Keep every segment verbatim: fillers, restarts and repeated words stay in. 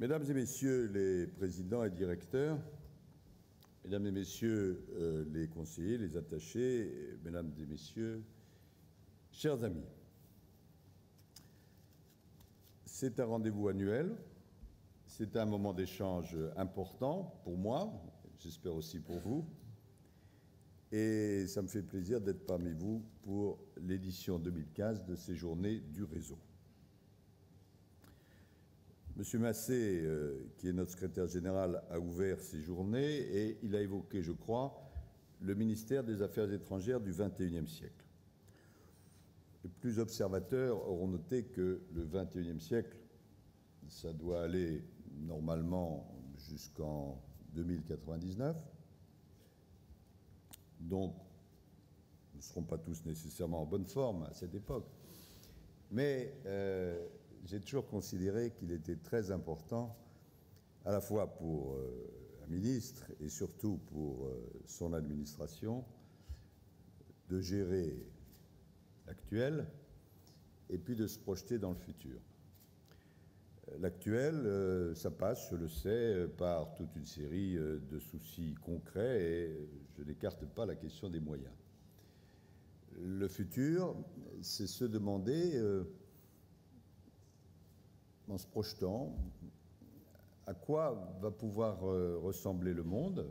Mesdames et messieurs les présidents et directeurs, mesdames et messieurs euh, les conseillers, les attachés, mesdames et messieurs, chers amis, c'est un rendez-vous annuel, c'est un moment d'échange important pour moi, j'espère aussi pour vous, et ça me fait plaisir d'être parmi vous pour l'édition deux mille quinze de ces Journées du réseau. Monsieur Massé, euh, qui est notre secrétaire général, a ouvert ces journées et il a évoqué, je crois, le ministère des Affaires étrangères du vingt et unième siècle. Les plus observateurs auront noté que le vingt et unième siècle, ça doit aller normalement jusqu'en deux mille quatre-vingt-dix-neuf. Donc, nous ne serons pas tous nécessairement en bonne forme à cette époque. Mais euh, j'ai toujours considéré qu'il était très important, à la fois pour euh, un ministre et surtout pour euh, son administration, de gérer l'actuel et puis de se projeter dans le futur. L'actuel, euh, ça passe, je le sais, par toute une série euh, de soucis concrets et je n'écarte pas la question des moyens. Le futur, c'est se demander, euh, en se projetant, à quoi va pouvoir euh, ressembler le monde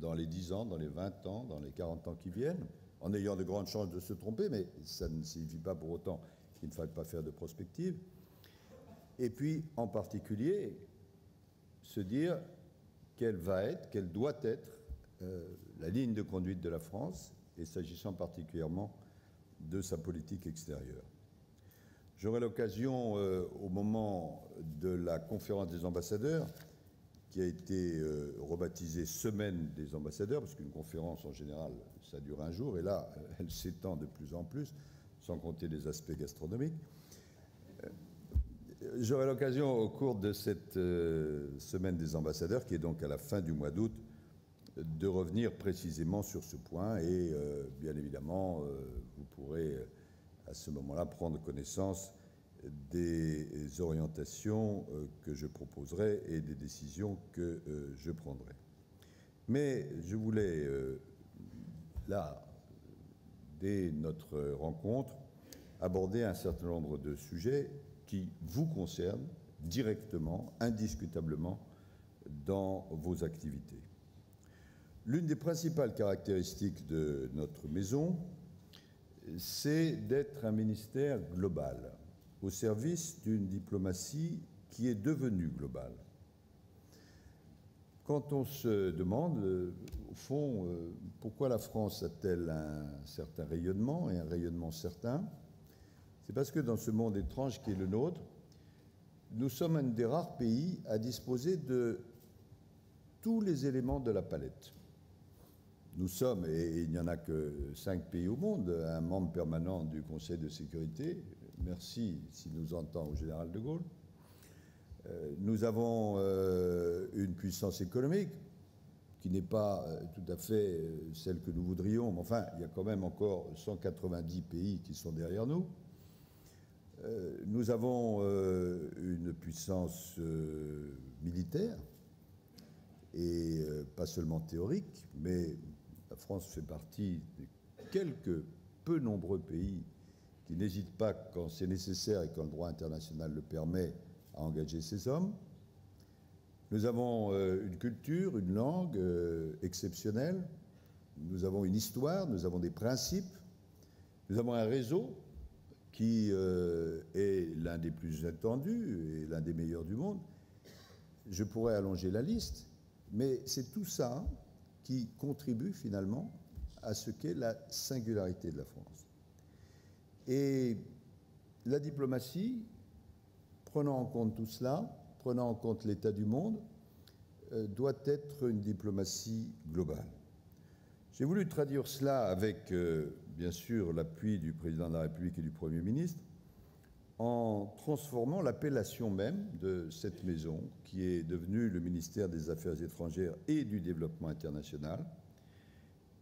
dans les dix ans, dans les vingt ans, dans les quarante ans qui viennent, en ayant de grandes chances de se tromper, mais ça ne signifie pas pour autant qu'il ne faille pas faire de prospective. Et puis, en particulier, se dire quelle va être, quelle doit être euh, la ligne de conduite de la France, et s'agissant particulièrement de sa politique extérieure. J'aurai l'occasion, euh, au moment de la conférence des ambassadeurs, qui a été euh, rebaptisée « Semaine des ambassadeurs », parce qu'une conférence, en général, ça dure un jour, et là, elle s'étend de plus en plus, sans compter les aspects gastronomiques. Euh, J'aurai l'occasion, au cours de cette euh, Semaine des ambassadeurs, qui est donc à la fin du mois d'août, de revenir précisément sur ce point et euh, bien évidemment euh, vous pourrez à ce moment-là prendre connaissance des orientations euh, que je proposerai et des décisions que euh, je prendrai. Mais je voulais euh, là, dès notre rencontre, aborder un certain nombre de sujets qui vous concernent directement, indiscutablement dans vos activités. L'une des principales caractéristiques de notre maison, c'est d'être un ministère global, au service d'une diplomatie qui est devenue globale. Quand on se demande, au fond, pourquoi la France a-t-elle un certain rayonnement, et un rayonnement certain, c'est parce que dans ce monde étrange qui est le nôtre, nous sommes un des rares pays à disposer de tous les éléments de la palette. Nous sommes, et il n'y en a que cinq pays au monde, un membre permanent du Conseil de sécurité. Merci s'il nous entend au général de Gaulle. Nous avons une puissance économique qui n'est pas tout à fait celle que nous voudrions, mais enfin, il y a quand même encore cent quatre-vingt-dix pays qui sont derrière nous. Nous avons une puissance militaire, et pas seulement théorique, mais la France fait partie de quelques peu nombreux pays qui n'hésitent pas, quand c'est nécessaire et quand le droit international le permet, à engager ses hommes. Nous avons une culture, une langue exceptionnelle, nous avons une histoire, nous avons des principes, nous avons un réseau qui est l'un des plus attendus et l'un des meilleurs du monde. Je pourrais allonger la liste, mais c'est tout ça qui contribue finalement à ce qu'est la singularité de la France. Et la diplomatie, prenant en compte tout cela, prenant en compte l'état du monde, euh, doit être une diplomatie globale. J'ai voulu traduire cela avec, euh, bien sûr, l'appui du président de la République et du Premier ministre, en transformant l'appellation même de cette maison, qui est devenue le ministère des Affaires étrangères et du Développement international,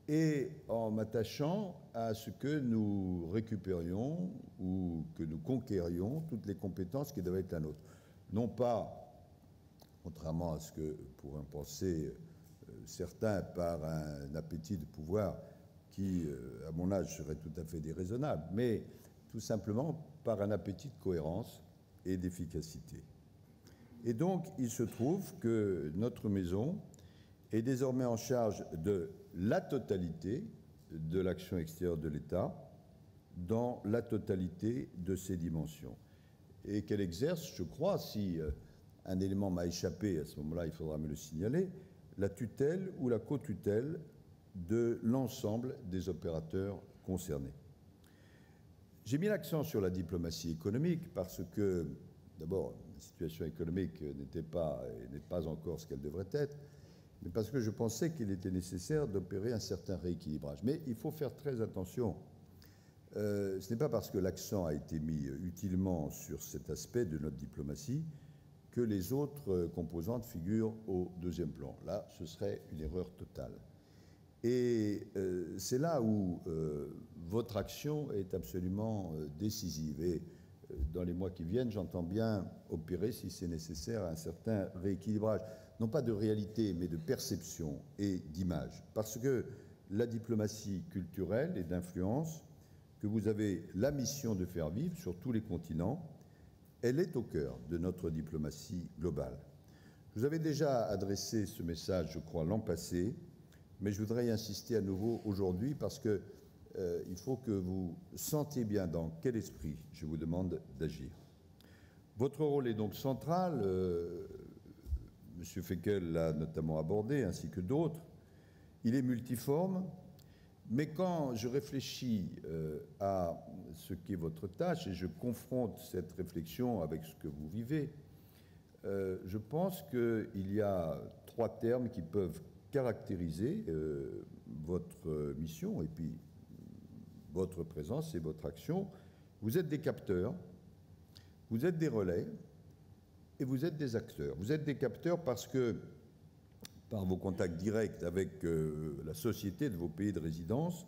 et en m'attachant à ce que nous récupérions ou que nous conquérions toutes les compétences qui doivent être la nôtre. Non pas contrairement à ce que pourraient penser certains par un appétit de pouvoir qui, à mon âge, serait tout à fait déraisonnable, mais tout simplement par un appétit de cohérence et d'efficacité. Et donc, il se trouve que notre maison est désormais en charge de la totalité de l'action extérieure de l'État dans la totalité de ses dimensions. Et qu'elle exerce, je crois, si un élément m'a échappé, à ce moment-là, il faudra me le signaler, la tutelle ou la co-tutelle de l'ensemble des opérateurs concernés. J'ai mis l'accent sur la diplomatie économique parce que, d'abord, la situation économique n'était pas et n'est pas encore ce qu'elle devrait être, mais parce que je pensais qu'il était nécessaire d'opérer un certain rééquilibrage. Mais il faut faire très attention. Euh, ce n'est pas parce que l'accent a été mis utilement sur cet aspect de notre diplomatie que les autres composantes figurent au deuxième plan. Là, ce serait une erreur totale. Et euh, c'est là où euh, votre action est absolument euh, décisive. Et euh, dans les mois qui viennent, j'entends bien opérer, si c'est nécessaire, un certain rééquilibrage, non pas de réalité, mais de perception et d'image. Parce que la diplomatie culturelle et d'influence que vous avez la mission de faire vivre sur tous les continents, elle est au cœur de notre diplomatie globale. Je vous avais déjà adressé ce message, je crois, l'an passé, mais je voudrais y insister à nouveau aujourd'hui parce que euh, il faut que vous sentiez bien dans quel esprit je vous demande d'agir. Votre rôle est donc central, euh, M. Feckel l'a notamment abordé, ainsi que d'autres. Il est multiforme, mais quand je réfléchis euh, à ce qu'est votre tâche et je confronte cette réflexion avec ce que vous vivez, euh, je pense qu'il y a trois termes qui peuvent caractériser euh, votre mission et puis votre présence et votre action. Vous êtes des capteurs, vous êtes des relais et vous êtes des acteurs. Vous êtes des capteurs parce que, par vos contacts directs avec euh, la société de vos pays de résidence,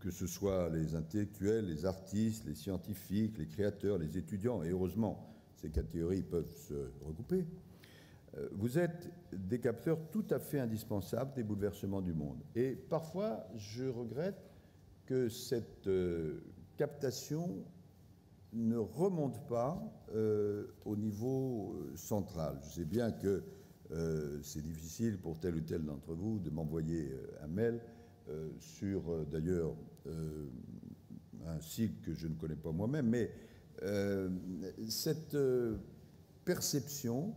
que ce soit les intellectuels, les artistes, les scientifiques, les créateurs, les étudiants, et heureusement, ces catégories peuvent se regrouper, vous êtes des capteurs tout à fait indispensables des bouleversements du monde. Et parfois, je regrette que cette euh, captation ne remonte pas euh, au niveau euh, central. Je sais bien que euh, c'est difficile pour tel ou tel d'entre vous de m'envoyer euh, un mail euh, sur, euh, d'ailleurs, euh, un site que je ne connais pas moi-même, mais euh, cette euh, perception,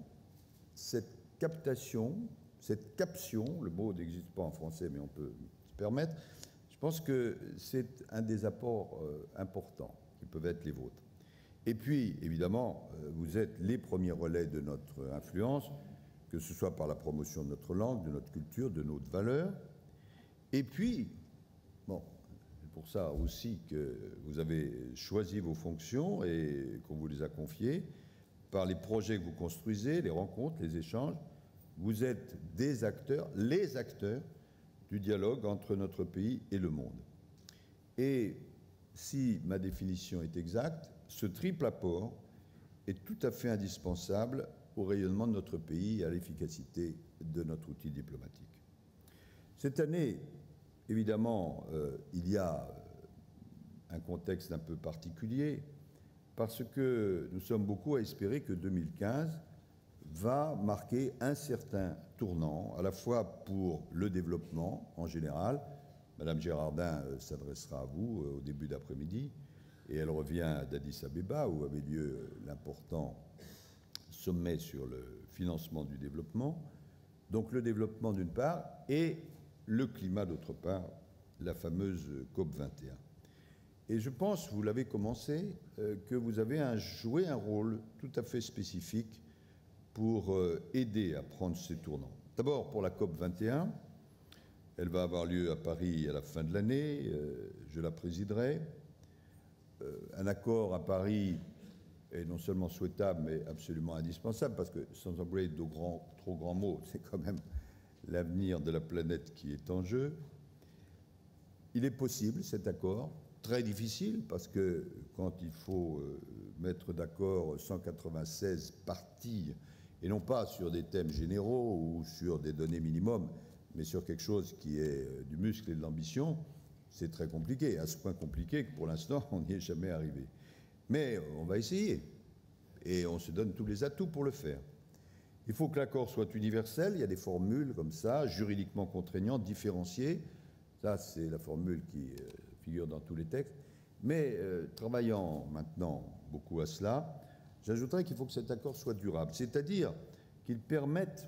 cette captation, cette caption, le mot n'existe pas en français, mais on peut se permettre, je pense que c'est un des apports euh, importants qui peuvent être les vôtres. Et puis, évidemment, euh, vous êtes les premiers relais de notre influence, que ce soit par la promotion de notre langue, de notre culture, de notre valeur. Et puis, bon, c'est pour ça aussi que vous avez choisi vos fonctions et qu'on vous les a confiées, par les projets que vous construisez, les rencontres, les échanges, vous êtes des acteurs, les acteurs du dialogue entre notre pays et le monde. Et si ma définition est exacte, ce triple apport est tout à fait indispensable au rayonnement de notre pays et à l'efficacité de notre outil diplomatique. Cette année, évidemment, euh, il y a un contexte un peu particulier, parce que nous sommes beaucoup à espérer que deux mille quinze va marquer un certain tournant, à la fois pour le développement en général. Madame Gérardin s'adressera à vous au début d'après-midi, et elle revient d'Addis Abeba, où avait lieu l'important sommet sur le financement du développement. Donc le développement d'une part, et le climat d'autre part, la fameuse COP vingt et un. Et je pense, vous l'avez commencé, euh, que vous avez un, joué un rôle tout à fait spécifique pour euh, aider à prendre ces tournants. D'abord pour la COP vingt et un, elle va avoir lieu à Paris à la fin de l'année, euh, je la présiderai. Euh, un accord à Paris est non seulement souhaitable, mais absolument indispensable, parce que sans employer de grands, trop grands mots, c'est quand même l'avenir de la planète qui est en jeu. Il est possible, cet accord, très difficile, parce que quand il faut mettre d'accord cent quatre-vingt-seize parties et non pas sur des thèmes généraux ou sur des données minimum, mais sur quelque chose qui est du muscle et de l'ambition, c'est très compliqué, à ce point compliqué que pour l'instant, on n'y est jamais arrivé. Mais on va essayer, et on se donne tous les atouts pour le faire. Il faut que l'accord soit universel, il y a des formules comme ça, juridiquement contraignantes, différenciées, ça c'est la formule qui figure dans tous les textes, mais euh, travaillant maintenant beaucoup à cela, j'ajouterais qu'il faut que cet accord soit durable, c'est-à-dire qu'il permette,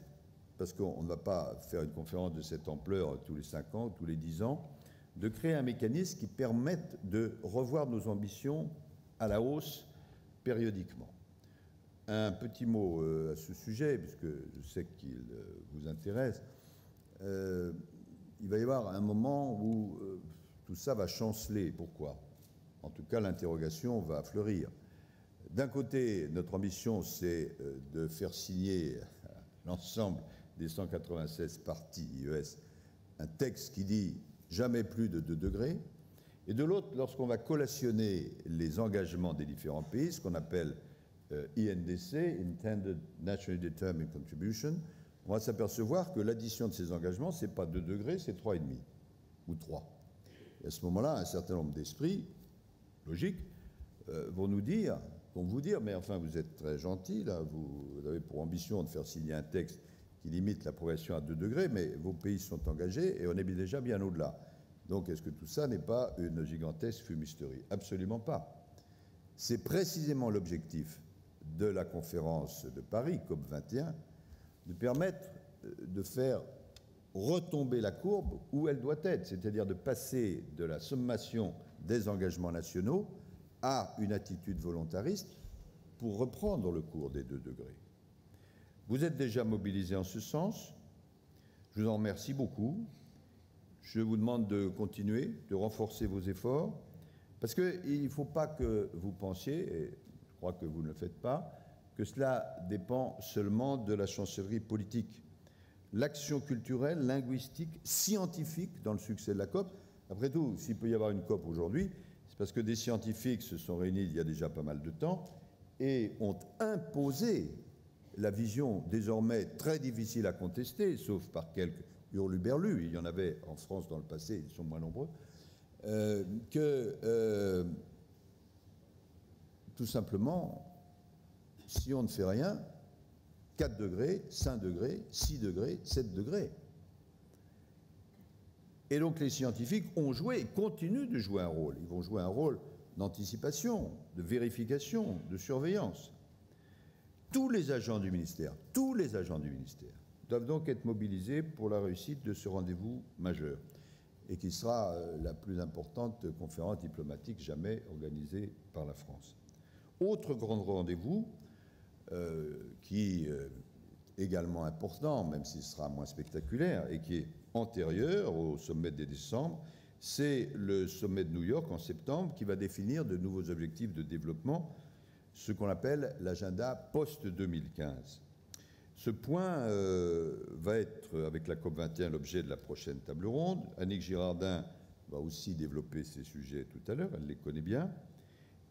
parce qu'on ne va pas faire une conférence de cette ampleur tous les cinq ans, tous les dix ans, de créer un mécanisme qui permette de revoir nos ambitions à la hausse périodiquement. Un petit mot à ce sujet, puisque je sais qu'il vous intéresse. Euh, il va y avoir un moment où euh, tout ça va chanceler. Pourquoi? En tout cas, l'interrogation va fleurir. D'un côté, notre ambition, c'est de faire signer l'ensemble des cent quatre-vingt-seize parties I E S un texte qui dit jamais plus de deux degrés. Et de l'autre, lorsqu'on va collationner les engagements des différents pays, ce qu'on appelle euh, I N D C, Intended Nationally Determined Contribution, on va s'apercevoir que l'addition de ces engagements, ce n'est pas deux degrés, c'est trois virgule cinq ou trois. Et à ce moment-là, un certain nombre d'esprits, logiques, euh, vont nous dire, vont vous dire, mais enfin, vous êtes très gentils, là, vous, vous avez pour ambition de faire signer un texte qui limite la progression à deux degrés, mais vos pays sont engagés et on est déjà bien au-delà. Donc, est-ce que tout ça n'est pas une gigantesque fumisterie? Absolument pas. C'est précisément l'objectif de la conférence de Paris, COP vingt et un, de permettre de faire retomber la courbe où elle doit être, c'est-à-dire de passer de la sommation des engagements nationaux à une attitude volontariste pour reprendre le cours des deux degrés. Vous êtes déjà mobilisés en ce sens. Je vous en remercie beaucoup. Je vous demande de continuer, de renforcer vos efforts, parce qu'il ne faut pas que vous pensiez, et je crois que vous ne le faites pas, que cela dépend seulement de la chancellerie politique. L'action culturelle, linguistique, scientifique dans le succès de la COP, après tout, s'il peut y avoir une COP aujourd'hui, c'est parce que des scientifiques se sont réunis il y a déjà pas mal de temps et ont imposé la vision désormais très difficile à contester, sauf par quelques hurluberlus, il y en avait en France dans le passé, ils sont moins nombreux, euh, que euh, tout simplement, si on ne fait rien, quatre degrés, cinq degrés, six degrés, sept degrés. Et donc les scientifiques ont joué et continuent de jouer un rôle. Ils vont jouer un rôle d'anticipation, de vérification, de surveillance. Tous les agents du ministère, tous les agents du ministère doivent donc être mobilisés pour la réussite de ce rendez-vous majeur et qui sera la plus importante conférence diplomatique jamais organisée par la France. Autre grand rendez-vous euh, qui est euh, également important, même s'il sera moins spectaculaire et qui est antérieur au sommet de décembre, c'est le sommet de New York en septembre qui va définir de nouveaux objectifs de développement, ce qu'on appelle l'agenda post deux mille quinze. Ce point euh, va être, avec la COP vingt et un, l'objet de la prochaine table ronde. Annick Girardin va aussi développer ces sujets tout à l'heure, elle les connaît bien.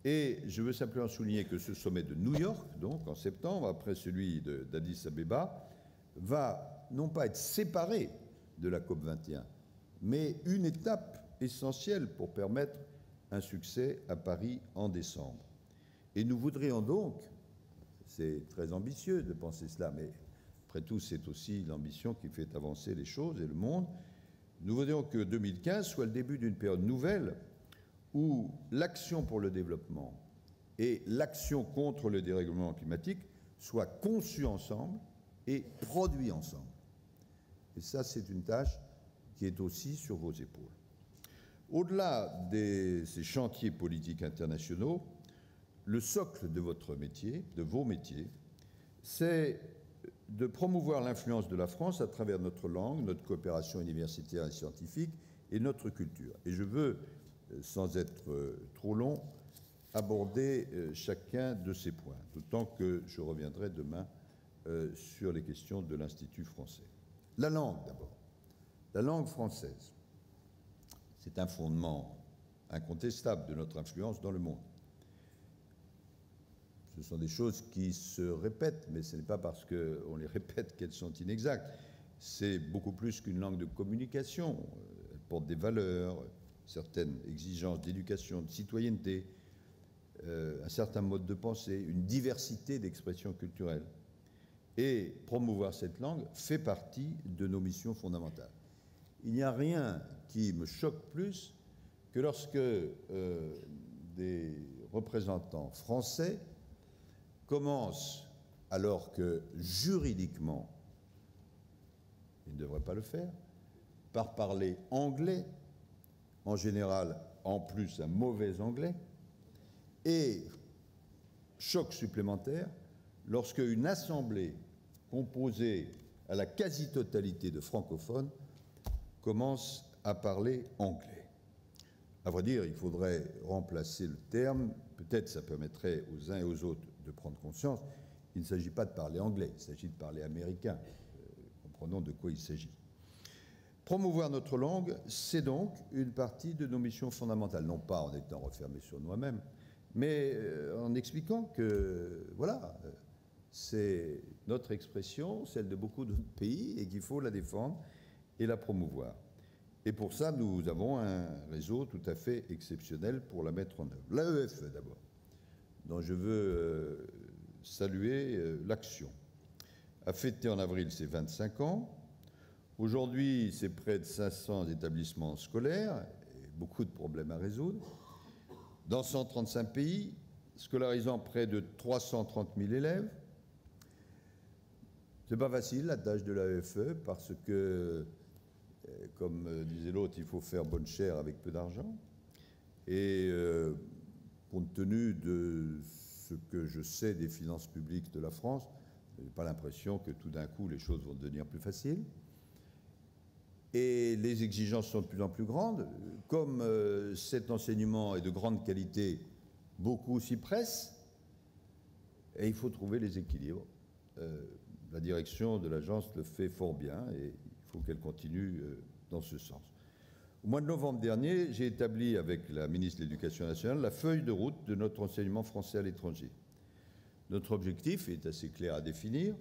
Et je veux simplement souligner que ce sommet de New York, donc en septembre, après celui d'Addis Abeba, va non pas être séparé de la COP vingt et un, mais une étape essentielle pour permettre un succès à Paris en décembre. Et nous voudrions donc, c'est très ambitieux de penser cela, mais après tout, c'est aussi l'ambition qui fait avancer les choses et le monde, nous voudrions que deux mille quinze soit le début d'une période nouvelle où l'action pour le développement et l'action contre le dérèglement climatique soient conçues ensemble et produites ensemble. Et ça, c'est une tâche qui est aussi sur vos épaules. Au-delà de ces chantiers politiques internationaux, le socle de votre métier, de vos métiers, c'est de promouvoir l'influence de la France à travers notre langue, notre coopération universitaire et scientifique et notre culture. Et je veux, sans être trop long, aborder chacun de ces points, d'autant que je reviendrai demain sur les questions de l'Institut français. La langue, d'abord. La langue française, c'est un fondement incontestable de notre influence dans le monde. Ce sont des choses qui se répètent, mais ce n'est pas parce qu'on les répète qu'elles sont inexactes. C'est beaucoup plus qu'une langue de communication. Elle porte des valeurs, certaines exigences d'éducation, de citoyenneté, euh, un certain mode de pensée, une diversité d'expressions culturelles. Et promouvoir cette langue fait partie de nos missions fondamentales. Il n'y a rien qui me choque plus que lorsque euh, des représentants français commencent, alors que juridiquement, ils ne devraient pas le faire, par parler anglais, en général en plus un mauvais anglais, et choc supplémentaire, lorsque une assemblée composée à la quasi-totalité de francophones commence à parler anglais. À vrai dire, il faudrait remplacer le terme, peut-être ça permettrait aux uns et aux autres de prendre conscience, il ne s'agit pas de parler anglais, il s'agit de parler américain. Comprenons de quoi il s'agit. Promouvoir notre langue, c'est donc une partie de nos missions fondamentales, non pas en étant refermé sur nous-mêmes, mais en expliquant que, voilà, c'est notre expression, celle de beaucoup d'autres pays, et qu'il faut la défendre et la promouvoir. Et pour ça, nous avons un réseau tout à fait exceptionnel pour la mettre en œuvre. L'A E F E d'abord, dont je veux saluer l'action, a fêté en avril ses vingt-cinq ans. Aujourd'hui, c'est près de cinq cents établissements scolaires, et beaucoup de problèmes à résoudre, dans cent trente-cinq pays, scolarisant près de trois cent trente mille élèves. Ce n'est pas facile, la tâche de l'A E F E, parce que, comme disait l'autre, il faut faire bonne chère avec peu d'argent. Et euh, compte tenu de ce que je sais des finances publiques de la France, je n'ai pas l'impression que tout d'un coup les choses vont devenir plus faciles. Et les exigences sont de plus en plus grandes. Comme euh, cet enseignement est de grande qualité, beaucoup s'y pressent. Et il faut trouver les équilibres. Euh, la direction de l'agence le fait fort bien et il faut qu'elle continue euh, dans ce sens. Au mois de novembre dernier, j'ai établi avec la ministre de l'Éducation nationale la feuille de route de notre enseignement français à l'étranger. Notre objectif est assez clair à définir.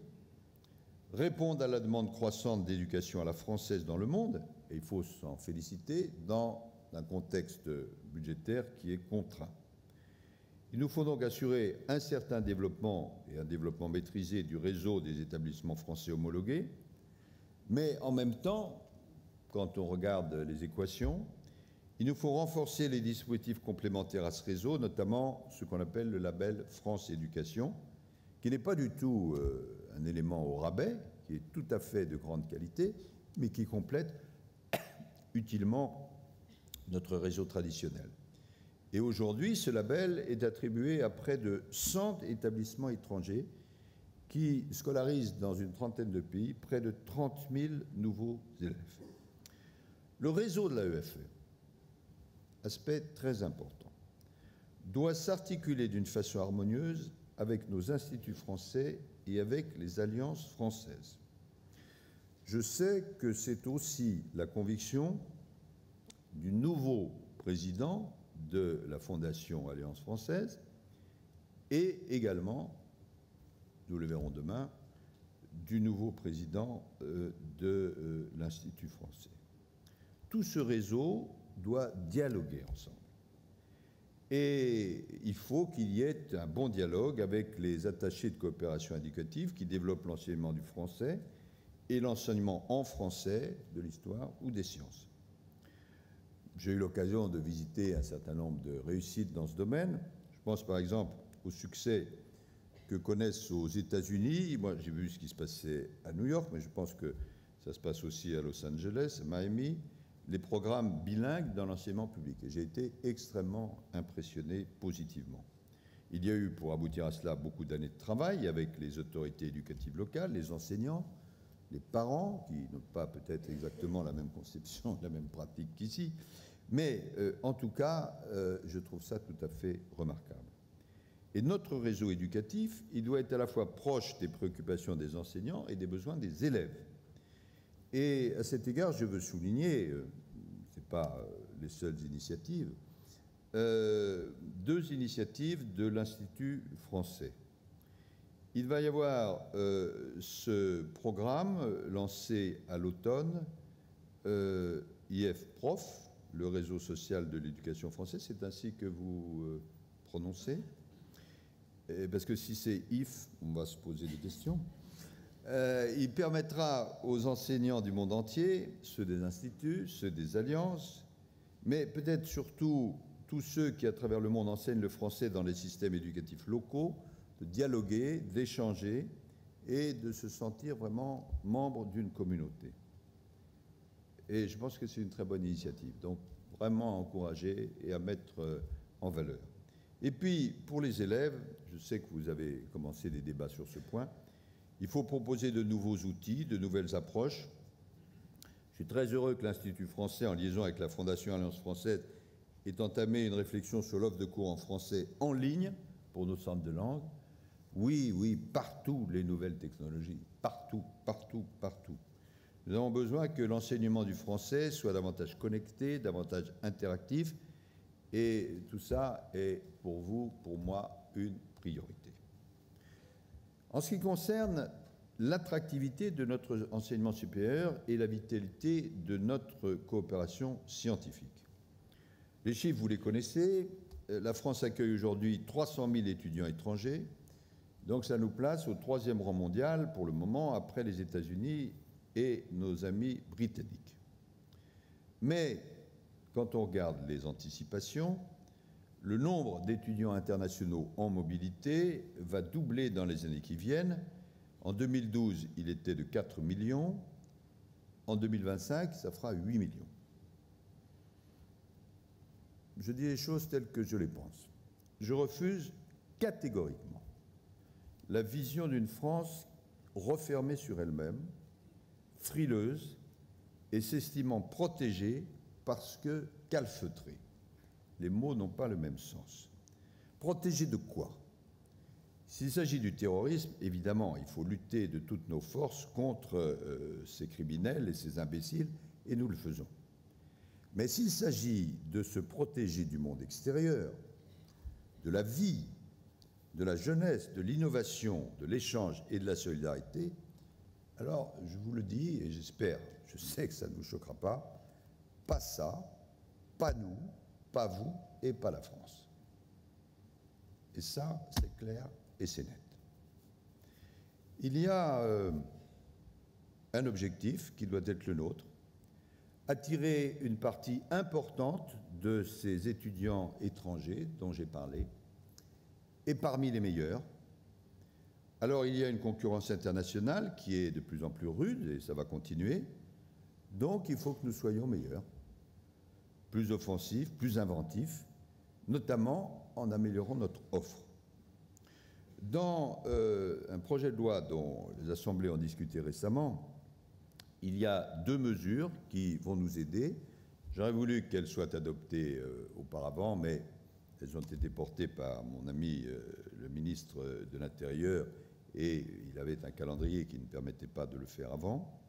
Répondre à la demande croissante d'éducation à la française dans le monde, et il faut s'en féliciter, dans un contexte budgétaire qui est contraint. Il nous faut donc assurer un certain développement et un développement maîtrisé du réseau des établissements français homologués, mais en même temps, quand on regarde les équations, il nous faut renforcer les dispositifs complémentaires à ce réseau, notamment ce qu'on appelle le label France Éducation, qui n'est pas du tout euh, un élément au rabais, qui est tout à fait de grande qualité, mais qui complète utilement notre réseau traditionnel. Et aujourd'hui, ce label est attribué à près de cent établissements étrangers qui scolarisent dans une trentaine de pays près de trente mille nouveaux élèves. Le réseau de l'A E F E, aspect très important, doit s'articuler d'une façon harmonieuse avec nos instituts français et avec les alliances françaises. Je sais que c'est aussi la conviction du nouveau président de la Fondation Alliance française et également, nous le verrons demain, du nouveau président euh, de euh, l'Institut français. Tout ce réseau doit dialoguer ensemble. Et il faut qu'il y ait un bon dialogue avec les attachés de coopération éducative qui développent l'enseignement du français et l'enseignement en français de l'histoire ou des sciences. J'ai eu l'occasion de visiter un certain nombre de réussites dans ce domaine. Je pense par exemple au succès que connaissent aux États-Unis. Moi, j'ai vu ce qui se passait à New York, mais je pense que ça se passe aussi à Los Angeles, à Miami, les programmes bilingues dans l'enseignement public. Et j'ai été extrêmement impressionné positivement. Il y a eu, pour aboutir à cela, beaucoup d'années de travail avec les autorités éducatives locales, les enseignants, les parents, qui n'ont pas peut-être exactement la même conception, la même pratique qu'ici. Mais euh, en tout cas, euh, je trouve ça tout à fait remarquable. Et notre réseau éducatif, il doit être à la fois proche des préoccupations des enseignants et des besoins des élèves. Et à cet égard, je veux souligner, euh, ce n'est pas euh, les seules initiatives, euh, deux initiatives de l'Institut français. Il va y avoir euh, ce programme lancé à l'automne, euh, IFProf, le réseau social de l'éducation française, c'est ainsi que vous euh, prononcez, et parce que si c'est I F, on va se poser des questions. Euh, il permettra aux enseignants du monde entier, ceux des instituts, ceux des alliances, mais peut-être surtout tous ceux qui, à travers le monde, enseignent le français dans les systèmes éducatifs locaux, de dialoguer, d'échanger et de se sentir vraiment membre d'une communauté. Et je pense que c'est une très bonne initiative, donc vraiment à encourager et à mettre en valeur. Et puis, pour les élèves, je sais que vous avez commencé des débats sur ce point, il faut proposer de nouveaux outils, de nouvelles approches. Je suis très heureux que l'Institut français, en liaison avec la Fondation Alliance française, ait entamé une réflexion sur l'offre de cours en français en ligne pour nos centres de langue. Oui, oui, partout les nouvelles technologies, partout, partout, partout. Nous avons besoin que l'enseignement du français soit davantage connecté, davantage interactif, et tout ça est pour vous, pour moi, une priorité. En ce qui concerne l'attractivité de notre enseignement supérieur et la vitalité de notre coopération scientifique. Les chiffres, vous les connaissez. La France accueille aujourd'hui trois cent mille étudiants étrangers. Donc ça nous place au troisième rang mondial pour le moment, après les États-Unis et nos amis britanniques. Mais quand on regarde les anticipations, le nombre d'étudiants internationaux en mobilité va doubler dans les années qui viennent. En deux mille douze, il était de quatre millions. En deux mille vingt-cinq, ça fera huit millions. Je dis les choses telles que je les pense. Je refuse catégoriquement la vision d'une France refermée sur elle-même, frileuse et s'estimant protégée parce que calfeutrée. Les mots n'ont pas le même sens. Protéger de quoi? S'il s'agit du terrorisme, évidemment, il faut lutter de toutes nos forces contre euh, ces criminels et ces imbéciles, et nous le faisons. Mais s'il s'agit de se protéger du monde extérieur, de la vie, de la jeunesse, de l'innovation, de l'échange et de la solidarité, alors, je vous le dis, et j'espère, je sais que ça ne vous choquera pas, pas ça, pas nous, pas vous et pas la France. Et ça, c'est clair et c'est net. Il y a euh, un objectif qui doit être le nôtre, attirer une partie importante de ces étudiants étrangers dont j'ai parlé, et parmi les meilleurs. Alors il y a une concurrence internationale qui est de plus en plus rude, et ça va continuer, donc il faut que nous soyons meilleurs, plus offensif, plus inventif, notamment en améliorant notre offre. Dans euh, un projet de loi dont les assemblées ont discuté récemment, il y a deux mesures qui vont nous aider. J'aurais voulu qu'elles soient adoptées euh, auparavant, mais elles ont été portées par mon ami euh, le ministre de l'Intérieur, et il avait un calendrier qui ne permettait pas de le faire avant.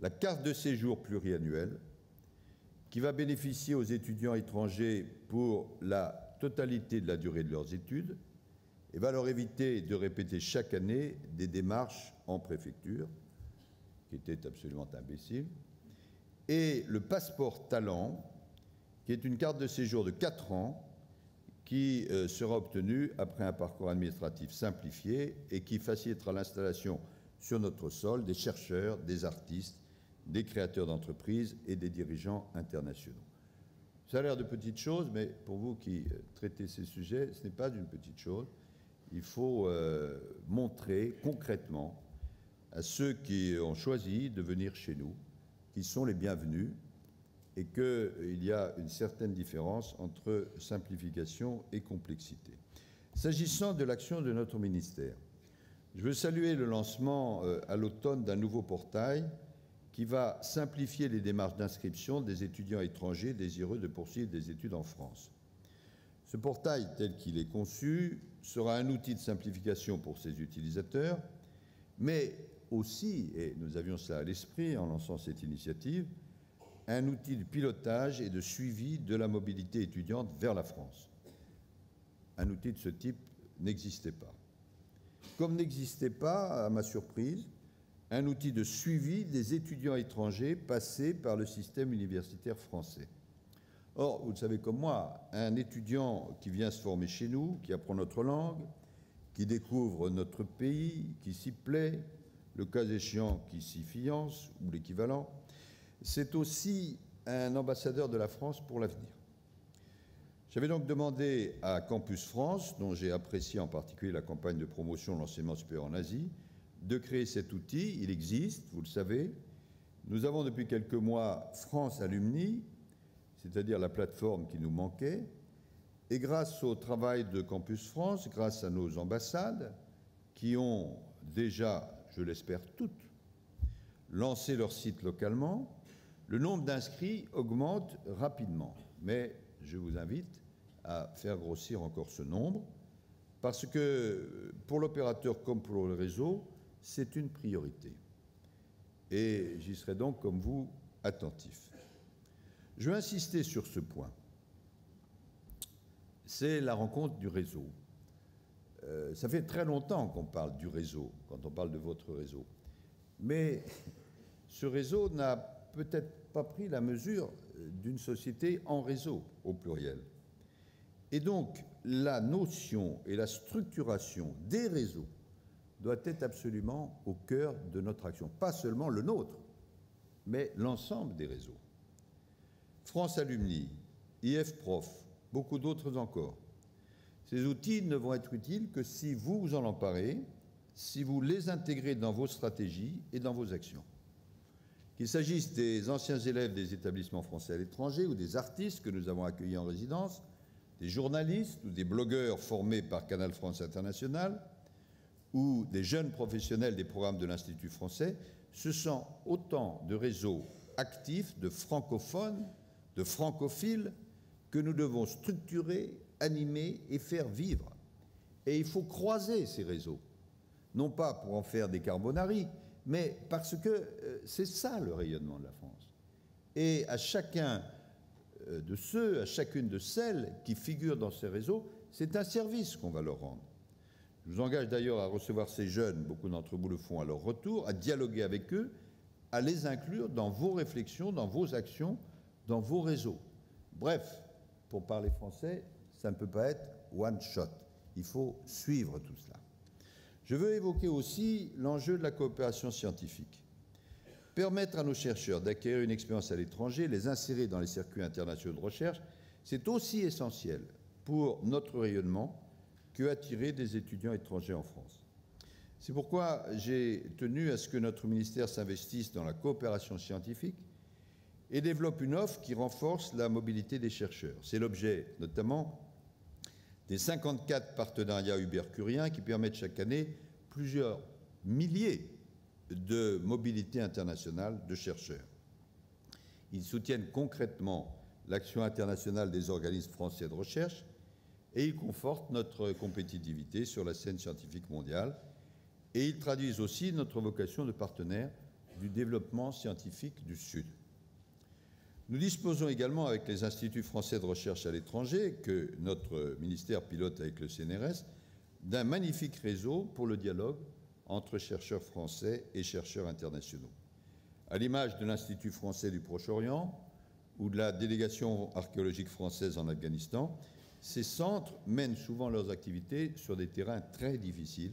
La carte de séjour pluriannuelle, qui va bénéficier aux étudiants étrangers pour la totalité de la durée de leurs études et va leur éviter de répéter chaque année des démarches en préfecture, qui étaient absolument imbéciles, et le passeport talent, qui est une carte de séjour de quatre ans, qui sera obtenue après un parcours administratif simplifié et qui facilitera l'installation sur notre sol des chercheurs, des artistes, des créateurs d'entreprises et des dirigeants internationaux. Ça a l'air de petites choses, mais pour vous qui traitez ces sujets, ce n'est pas une petite chose. Il faut euh, montrer concrètement à ceux qui ont choisi de venir chez nous, qu'ils sont les bienvenus et qu'il y a une certaine différence entre simplification et complexité. S'agissant de l'action de notre ministère, je veux saluer le lancement euh, à l'automne d'un nouveau portail qui va simplifier les démarches d'inscription des étudiants étrangers désireux de poursuivre des études en France. Ce portail, tel qu'il est conçu, sera un outil de simplification pour ses utilisateurs, mais aussi, et nous avions cela à l'esprit en lançant cette initiative, un outil de pilotage et de suivi de la mobilité étudiante vers la France. Un outil de ce type n'existait pas. comme n'existait pas, à ma surprise, un outil de suivi des étudiants étrangers passés par le système universitaire français. Or, vous le savez comme moi, un étudiant qui vient se former chez nous, qui apprend notre langue, qui découvre notre pays, qui s'y plaît, le cas échéant qui s'y fiance, ou l'équivalent, c'est aussi un ambassadeur de la France pour l'avenir. J'avais donc demandé à Campus France, dont j'ai apprécié en particulier la campagne de promotion de l'enseignement supérieur en Asie, de créer cet outil. Il existe, vous le savez. Nous avons depuis quelques mois France Alumni, c'est-à-dire la plateforme qui nous manquait, et grâce au travail de Campus France, grâce à nos ambassades, qui ont déjà, je l'espère toutes, lancé leur site localement, le nombre d'inscrits augmente rapidement. Mais je vous invite à faire grossir encore ce nombre, parce que pour l'opérateur comme pour le réseau, c'est une priorité. Et j'y serai donc, comme vous, attentif. Je veux insister sur ce point. C'est la rencontre du réseau. Euh, ça fait très longtemps qu'on parle du réseau, quand on parle de votre réseau. Mais ce réseau n'a peut-être pas pris la mesure d'une société en réseau, au pluriel. Et donc, la notion et la structuration des réseaux doit être absolument au cœur de notre action. Pas seulement le nôtre, mais l'ensemble des réseaux. France Alumni, IFProf, beaucoup d'autres encore. Ces outils ne vont être utiles que si vous vous en emparez, si vous les intégrez dans vos stratégies et dans vos actions. Qu'il s'agisse des anciens élèves des établissements français à l'étranger ou des artistes que nous avons accueillis en résidence, des journalistes ou des blogueurs formés par Canal France International ou des jeunes professionnels des programmes de l'Institut français, ce sont autant de réseaux actifs, de francophones, de francophiles que nous devons structurer, animer et faire vivre. Et il faut croiser ces réseaux, non pas pour en faire des carbonari, mais parce que c'est ça le rayonnement de la France. Et à chacun de ceux, à chacune de celles qui figurent dans ces réseaux, c'est un service qu'on va leur rendre. Je vous engage d'ailleurs à recevoir ces jeunes, beaucoup d'entre vous le font à leur retour, à dialoguer avec eux, à les inclure dans vos réflexions, dans vos actions, dans vos réseaux. Bref, pour parler français, ça ne peut pas être one shot. Il faut suivre tout cela. Je veux évoquer aussi l'enjeu de la coopération scientifique. Permettre à nos chercheurs d'acquérir une expérience à l'étranger, les insérer dans les circuits internationaux de recherche, c'est aussi essentiel pour notre rayonnement que attirer des étudiants étrangers en France. C'est pourquoi j'ai tenu à ce que notre ministère s'investisse dans la coopération scientifique et développe une offre qui renforce la mobilité des chercheurs. C'est l'objet notamment des cinquante-quatre partenariats Ubercuriens qui permettent chaque année plusieurs milliers de mobilités internationales de chercheurs. Ils soutiennent concrètement l'action internationale des organismes français de recherche et ils confortent notre compétitivité sur la scène scientifique mondiale et ils traduisent aussi notre vocation de partenaire du développement scientifique du Sud. Nous disposons également avec les instituts français de recherche à l'étranger, que notre ministère pilote avec le C N R S, d'un magnifique réseau pour le dialogue entre chercheurs français et chercheurs internationaux. À l'image de l'Institut français du Proche-Orient ou de la délégation archéologique française en Afghanistan, ces centres mènent souvent leurs activités sur des terrains très difficiles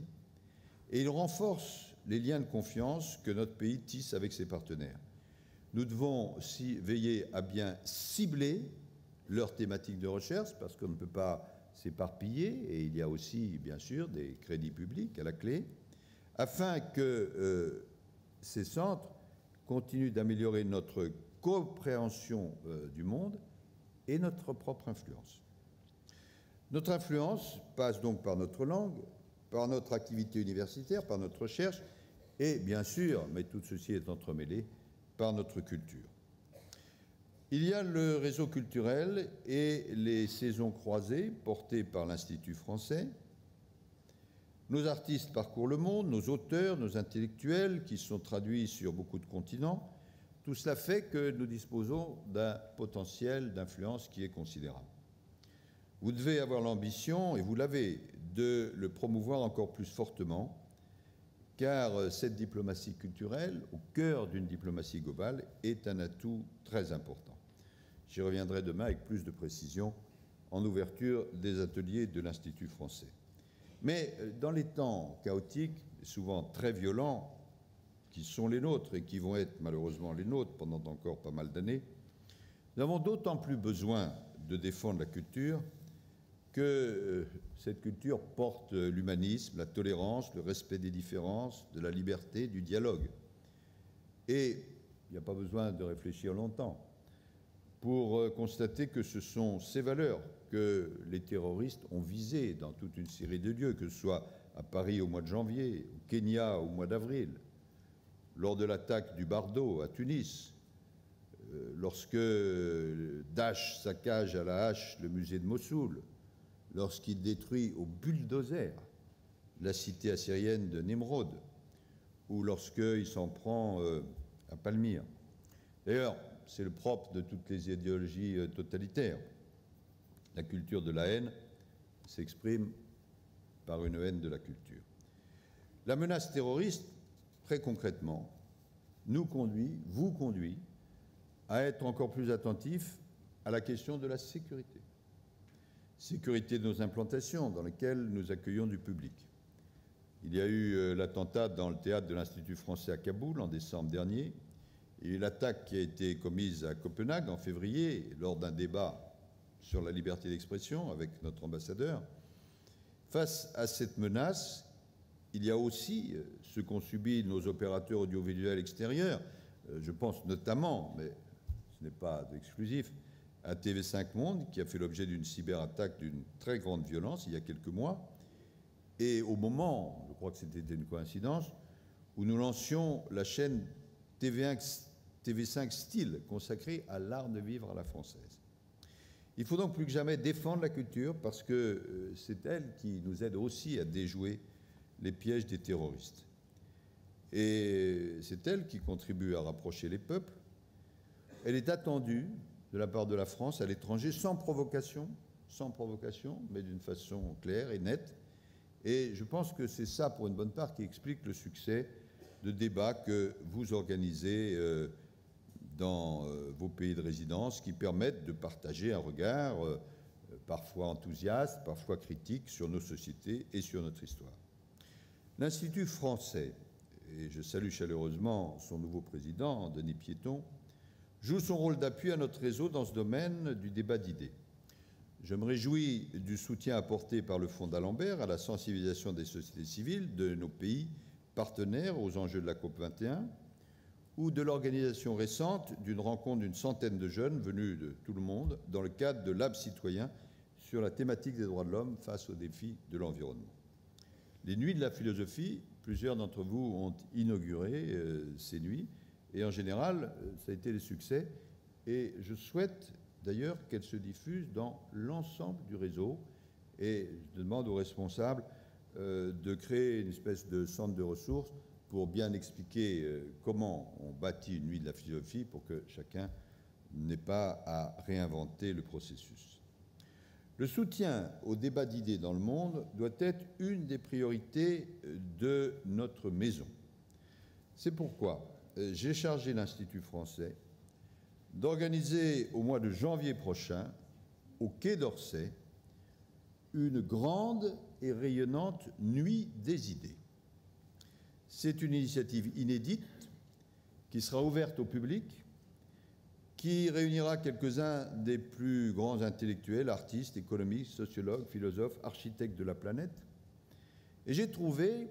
et ils renforcent les liens de confiance que notre pays tisse avec ses partenaires. Nous devons aussi veiller à bien cibler leurs thématiques de recherche parce qu'on ne peut pas s'éparpiller et il y a aussi, bien sûr, des crédits publics à la clé afin que euh, ces centres continuent d'améliorer notre compréhension euh, du monde et notre propre influence. Notre influence passe donc par notre langue, par notre activité universitaire, par notre recherche et, bien sûr, mais tout ceci est entremêlé, par notre culture. Il y a le réseau culturel et les saisons croisées portées par l'Institut français. Nos artistes parcourent le monde, nos auteurs, nos intellectuels qui sont traduits sur beaucoup de continents. Tout cela fait que nous disposons d'un potentiel d'influence qui est considérable. Vous devez avoir l'ambition, et vous l'avez, de le promouvoir encore plus fortement, car cette diplomatie culturelle, au cœur d'une diplomatie globale, est un atout très important. J'y reviendrai demain avec plus de précision en ouverture des ateliers de l'Institut français. Mais dans les temps chaotiques, souvent très violents, qui sont les nôtres et qui vont être malheureusement les nôtres pendant encore pas mal d'années, nous avons d'autant plus besoin de défendre la culture que cette culture porte l'humanisme, la tolérance, le respect des différences, de la liberté, du dialogue. Et il n'y a pas besoin de réfléchir longtemps pour constater que ce sont ces valeurs que les terroristes ont visées dans toute une série de lieux, que ce soit à Paris au mois de janvier, au Kenya au mois d'avril, lors de l'attaque du Bardo à Tunis, lorsque Daesh saccage à la hache le musée de Mossoul, lorsqu'il détruit au bulldozer la cité assyrienne de Nimrod, ou lorsqu'il s'en prend à Palmyre. D'ailleurs, c'est le propre de toutes les idéologies totalitaires. La culture de la haine s'exprime par une haine de la culture. La menace terroriste, très concrètement, nous conduit, vous conduit, à être encore plus attentifs à la question de la sécurité. Sécurité de nos implantations dans lesquelles nous accueillons du public. Il y a eu l'attentat dans le théâtre de l'Institut français à Kaboul en décembre dernier, et l'attaque qui a été commise à Copenhague en février, lors d'un débat sur la liberté d'expression avec notre ambassadeur. Face à cette menace, il y a aussi ce qu'ont subi nos opérateurs audiovisuels extérieurs, je pense notamment, mais ce n'est pas exclusif, à T V cinq Monde, qui a fait l'objet d'une cyberattaque d'une très grande violence il y a quelques mois, et au moment, je crois que c'était une coïncidence, où nous lancions la chaîne T V cinq Style, consacrée à l'art de vivre à la française. Il faut donc plus que jamais défendre la culture, parce que c'est elle qui nous aide aussi à déjouer les pièges des terroristes. Et c'est elle qui contribue à rapprocher les peuples. Elle est attendue de la part de la France à l'étranger, sans provocation, sans provocation, mais d'une façon claire et nette. Et je pense que c'est ça, pour une bonne part, qui explique le succès de débats que vous organisez dans vos pays de résidence, qui permettent de partager un regard parfois enthousiaste, parfois critique sur nos sociétés et sur notre histoire. L'Institut français, et je salue chaleureusement son nouveau président, Denis Piéton, joue son rôle d'appui à notre réseau dans ce domaine du débat d'idées. Je me réjouis du soutien apporté par le Fonds d'Alembert à la sensibilisation des sociétés civiles de nos pays partenaires aux enjeux de la COP vingt et un, ou de l'organisation récente d'une rencontre d'une centaine de jeunes venus de tout le monde dans le cadre de l'Hub citoyen sur la thématique des droits de l'homme face aux défis de l'environnement. Les nuits de la philosophie, plusieurs d'entre vous ont inauguré euh, ces nuits, et en général, ça a été des succès, et je souhaite d'ailleurs qu'elles se diffusent dans l'ensemble du réseau, et je demande aux responsables euh, de créer une espèce de centre de ressources pour bien expliquer euh, comment on bâtit une nuit de la philosophie, pour que chacun n'ait pas à réinventer le processus. Le soutien au débat d'idées dans le monde doit être une des priorités de notre maison. C'est pourquoi j'ai chargé l'Institut français d'organiser au mois de janvier prochain, au Quai d'Orsay, une grande et rayonnante Nuit des Idées. C'est une initiative inédite qui sera ouverte au public, qui réunira quelques-uns des plus grands intellectuels, artistes, économistes, sociologues, philosophes, architectes de la planète. Et j'ai trouvé,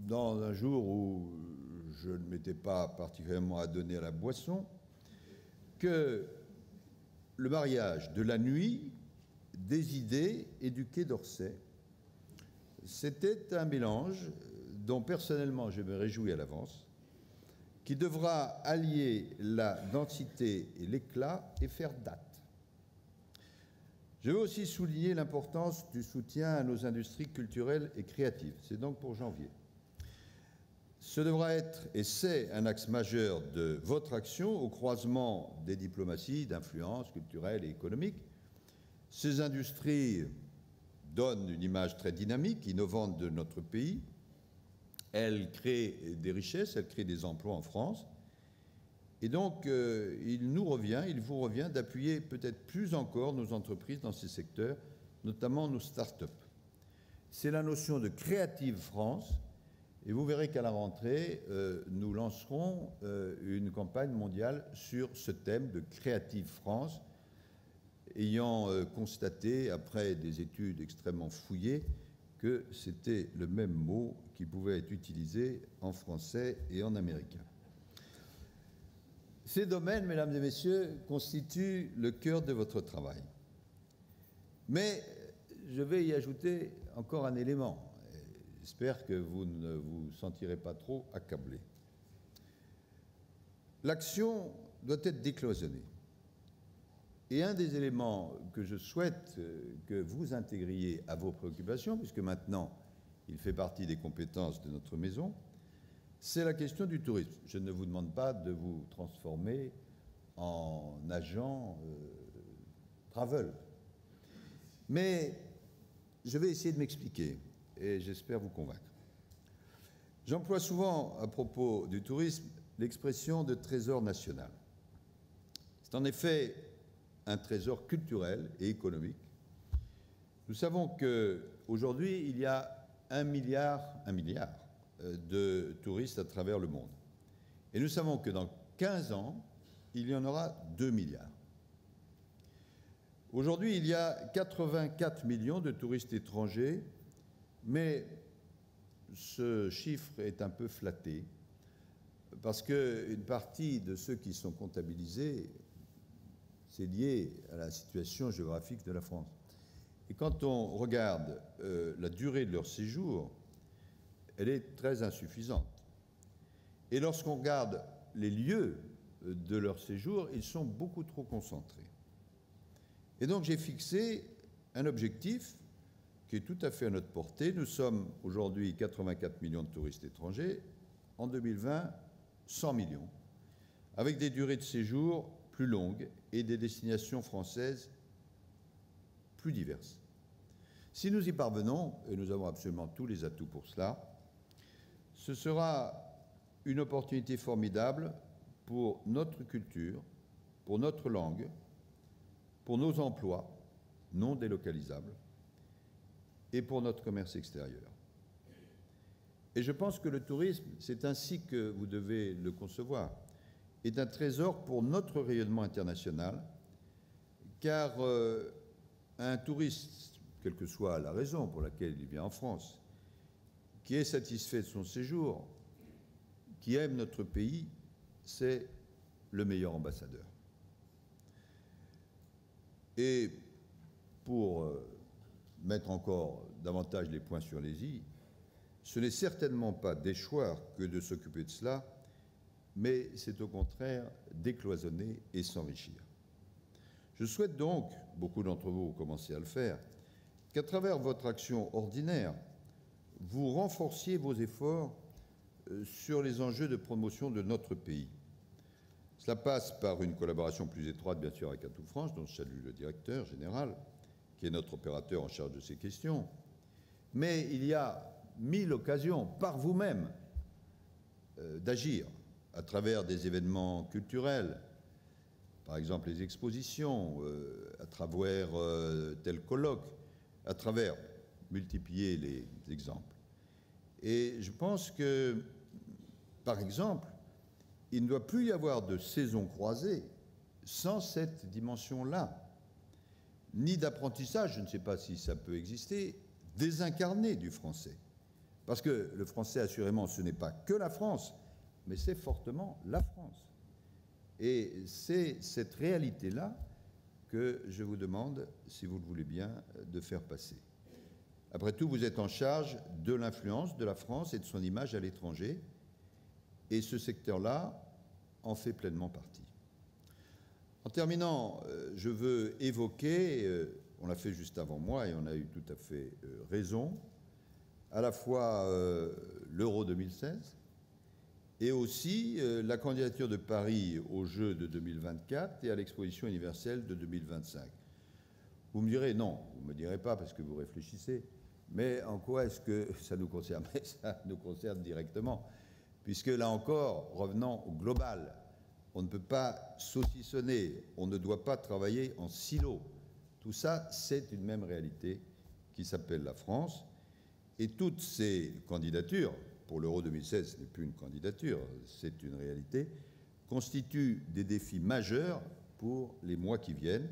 dans un jour où je ne m'étais pas particulièrement adonné à la boisson, que le mariage de la nuit, des idées et du Quai d'Orsay, c'était un mélange dont personnellement je me réjouis à l'avance, qui devra allier la densité et l'éclat et faire date. Je veux aussi souligner l'importance du soutien à nos industries culturelles et créatives. C'est donc pour janvier. Ce devra être, et c'est un axe majeur de votre action, au croisement des diplomaties, d'influence culturelle et économique. Ces industries donne une image très dynamique, innovante de notre pays. Elle crée des richesses, elle crée des emplois en France. Et donc, euh, il nous revient, il vous revient d'appuyer peut-être plus encore nos entreprises dans ces secteurs, notamment nos start-up. C'est la notion de Creative France. Et vous verrez qu'à la rentrée, euh, nous lancerons euh, une campagne mondiale sur ce thème de Creative France, ayant euh, constaté, après des études extrêmement fouillées, que c'était le même mot qui pouvait être utilisé en français et en américain. Ces domaines, mesdames et messieurs, constituent le cœur de votre travail. Mais je vais y ajouter encore un élément. J'espère que vous ne vous sentirez pas trop accablé. L'action doit être décloisonnée. Et un des éléments que je souhaite que vous intégriez à vos préoccupations, puisque maintenant il fait partie des compétences de notre maison, c'est la question du tourisme. Je ne vous demande pas de vous transformer en agent euh, travel. Mais je vais essayer de m'expliquer. Et j'espère vous convaincre. J'emploie souvent, à propos du tourisme, l'expression de trésor national. C'est en effet un trésor culturel et économique. Nous savons qu'aujourd'hui, il y a un milliard, un milliard de touristes à travers le monde. Et nous savons que dans quinze ans, il y en aura deux milliards. Aujourd'hui, il y a quatre-vingt-quatre millions de touristes étrangers. Mais ce chiffre est un peu flatté, parce qu'une partie de ceux qui sont comptabilisés, c'est lié à la situation géographique de la France. Et quand on regarde euh, la durée de leur séjour, elle est très insuffisante. Et lorsqu'on regarde les lieux de leur séjour, ils sont beaucoup trop concentrés. Et donc j'ai fixé un objectif qui est tout à fait à notre portée. Nous sommes aujourd'hui quatre-vingt-quatre millions de touristes étrangers, en deux mille vingt, cent millions, avec des durées de séjour plus longues et des destinations françaises plus diverses. Si nous y parvenons, et nous avons absolument tous les atouts pour cela, ce sera une opportunité formidable pour notre culture, pour notre langue, pour nos emplois non délocalisables, et pour notre commerce extérieur. Et je pense que le tourisme, c'est ainsi que vous devez le concevoir, est un trésor pour notre rayonnement international, car euh, un touriste, quelle que soit la raison pour laquelle il vient en France, qui est satisfait de son séjour, qui aime notre pays, c'est le meilleur ambassadeur. Et pour... Euh, mettre encore davantage les points sur les i, ce n'est certainement pas déchoir que de s'occuper de cela, mais c'est au contraire décloisonner et s'enrichir. Je souhaite donc, beaucoup d'entre vous commencez à le faire, qu'à travers votre action ordinaire, vous renforciez vos efforts sur les enjeux de promotion de notre pays. Cela passe par une collaboration plus étroite, bien sûr, avec Atout France, dont je salue le directeur général, qui est notre opérateur en charge de ces questions, mais il y a mille occasions par vous-même euh, d'agir à travers des événements culturels, par exemple les expositions, euh, à travers euh, tel colloque, à travers multiplier les exemples. Et je pense que, par exemple, il ne doit plus y avoir de saison croisée sans cette dimension-là, ni d'apprentissage, je ne sais pas si ça peut exister, désincarné du français. Parce que le français, assurément, ce n'est pas que la France, mais c'est fortement la France. Et c'est cette réalité-là que je vous demande, si vous le voulez bien, de faire passer. Après tout, vous êtes en charge de l'influence de la France et de son image à l'étranger, et ce secteur-là en fait pleinement partie. En terminant, je veux évoquer, on l'a fait juste avant moi et on a eu tout à fait raison, à la fois l'Euro deux mille seize et aussi la candidature de Paris aux Jeux de deux mille vingt-quatre et à l'exposition universelle de deux mille vingt-cinq. Vous me direz non, vous ne me direz pas parce que vous réfléchissez, mais en quoi est-ce que ça nous concerne? Ça nous concerne directement, puisque là encore, revenant au global, on ne peut pas saucissonner, on ne doit pas travailler en silo. Tout ça, c'est une même réalité qui s'appelle la France. Et toutes ces candidatures, pour l'Euro deux mille seize, ce n'est plus une candidature, c'est une réalité, constituent des défis majeurs pour les mois qui viennent.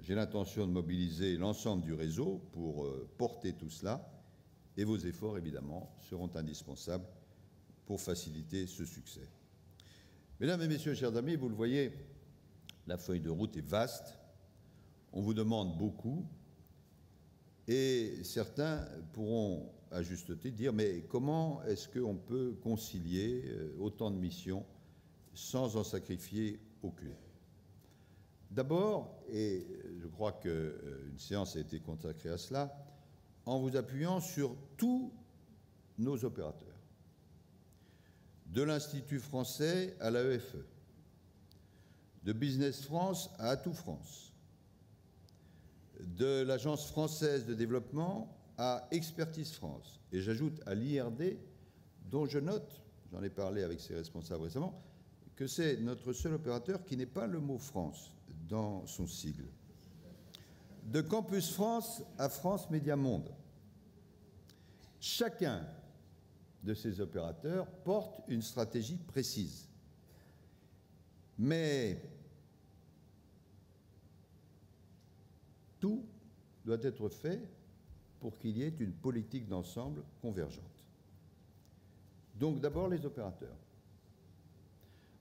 J'ai l'intention de mobiliser l'ensemble du réseau pour porter tout cela, et vos efforts, évidemment, seront indispensables pour faciliter ce succès. Mesdames et messieurs, chers amis, vous le voyez, la feuille de route est vaste, on vous demande beaucoup, et certains pourront, à juste titre, dire « Mais comment est-ce qu'on peut concilier autant de missions sans en sacrifier aucune ?» D'abord, et je crois qu'une séance a été consacrée à cela, en vous appuyant sur tous nos opérateurs, de l'Institut français à l'A E F E, de Business France à Atout France, de l'Agence française de développement à Expertise France, et j'ajoute à l'I R D, dont je note, j'en ai parlé avec ses responsables récemment, que c'est notre seul opérateur qui n'est pas le mot « France » dans son sigle. De Campus France à France Média Monde, chacun de ces opérateurs porte une stratégie précise. Mais tout doit être fait pour qu'il y ait une politique d'ensemble convergente. Donc d'abord les opérateurs.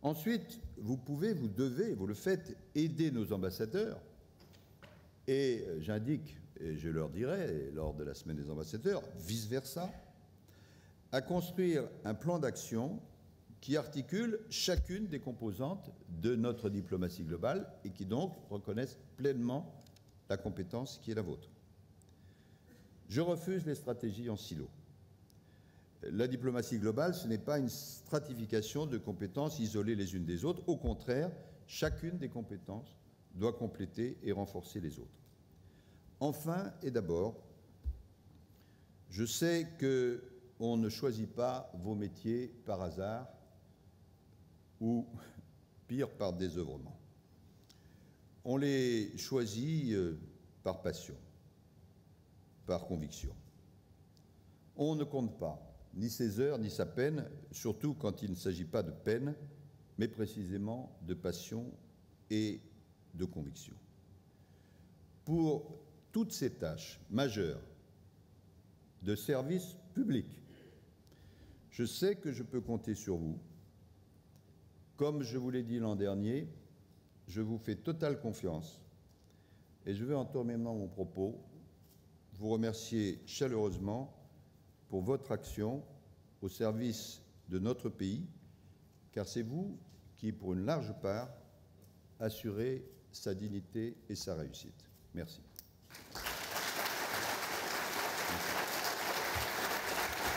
Ensuite, vous pouvez, vous devez, vous le faites, aider nos ambassadeurs. Et j'indique, et je leur dirai lors de la semaine des ambassadeurs, vice-versa, à construire un plan d'action qui articule chacune des composantes de notre diplomatie globale et qui donc reconnaisse pleinement la compétence qui est la vôtre. Je refuse les stratégies en silo. La diplomatie globale, ce n'est pas une stratification de compétences isolées les unes des autres. Au contraire, chacune des compétences doit compléter et renforcer les autres. Enfin et d'abord, je sais qu'on ne choisit pas vos métiers par hasard ou, pire, par désœuvrement. On les choisit par passion, par conviction. On ne compte pas ni ses heures, ni sa peine, surtout quand il ne s'agit pas de peine, mais précisément de passion et de conviction. Pour toutes ces tâches majeures de service public, je sais que je peux compter sur vous. Comme je vous l'ai dit l'an dernier, je vous fais totale confiance et je veux en terminant mon propos vous remercier chaleureusement pour votre action au service de notre pays, car c'est vous qui, pour une large part, assurez sa dignité et sa réussite. Merci. Merci.